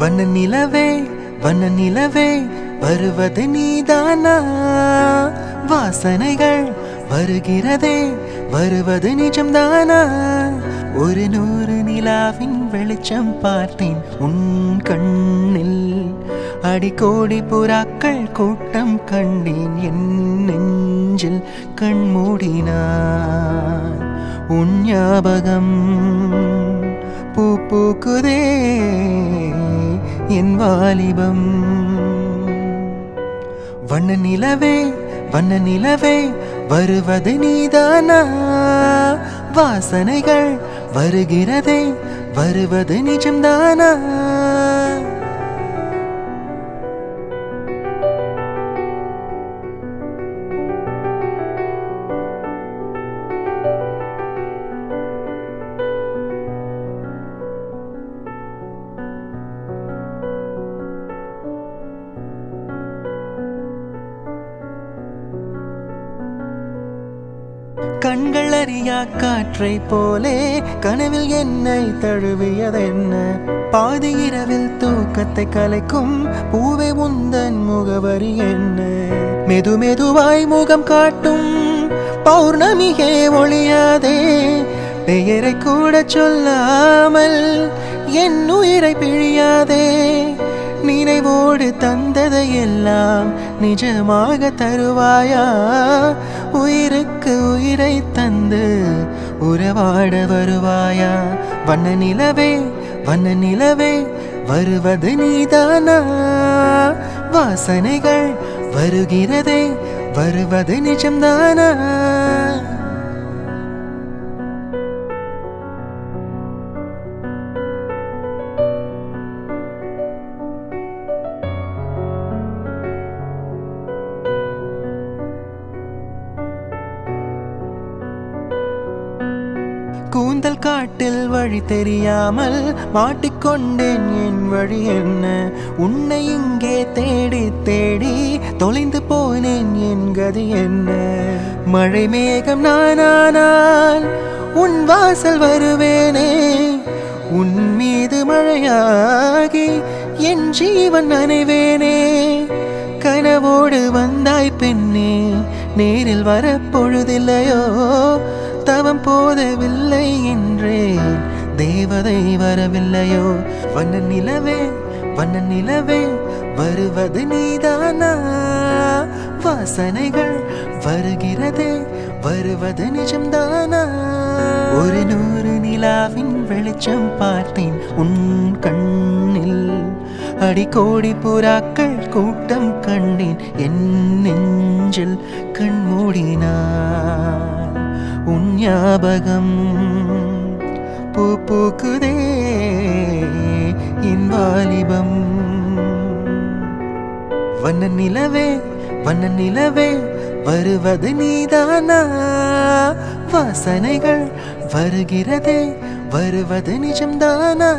One Nilwe வருவது நீதானா வாசனைகள் வருகிறதே வருவது நிஜம்தானா ஒரு நூறு நிலாவின் வெளிச்சம் பார்த்தேன் உன் கண்ணில் அடிக்கோடி புறாக்கள் கூட்டம் கண்டேன் என் நெஞ்சில் கண் மூடினான் உன் ஞாபகம் பூ பூக்குதே என் வாலிபம் वन्न निलवे वरुवदु नीदाना वासनैगळ वरुगिरदे वरुवदु निजम्दाना கண்கள் அறியா காற்றை போலே கனவில் என்னை தழுவியதென்ன பாதி இரவில் தூக்கத்தை கலைக்கும் பூவே உந்தன் முகவரி என்ன மெது மெதுவாய் முகம் காட்டும் பௌர்ணமியே ஒளியாதே பெயரை கூட சொல்லாமல் என் உயிரை பிழியாதே நினைவோடு தந்ததை எல்லாம் நிஜமாக தருவாயா உயிருக்கு உயிரை தந்து உறவாட வருவாயா வண்ண நிலவே வருவது நீதானா வாசனைகள் வருகிறதே வருவது நிஜம்தானா கூந்தல் காட்டில் வழி தெரியாமல் மாட்டிக்கொண்டேன் என் வழி என்ன உன்னை இங்கே தேடி தேடி தொலைந்து போனேன் என் கதி என்ன மழை மேகம் நானானால் உன் வாசல் வருவேனே உன் மீது மழையாகி என் ஜீவன் நனைவேனே கனவோடு வந்தாய் பெண்ணே நேரில் வரப்பொழுதில்லையோ தவம் போதவில்லை என்றேன் தேவதை வரவில்லையோ வண்ண நிலவே வருவது நீதானா வாசனைகள் வருகிறதே வருவது நிஜம்தானா ஒரு நூறு நிலாவின் வெளிச்சம் பார்த்தேன் உன் கண்ணில் அடிக்கோடி புறாக்கள் கூட்டம் கண்டேன் என் நெஞ்சில் கண் மூடினான் उन ஞாபகம் பூ பூக்குதே என் வாலிபம் வண்ண நிலவே வருவது நீதானா வாசனைகள் வருகிறதே வருவது நிஜம்தானா।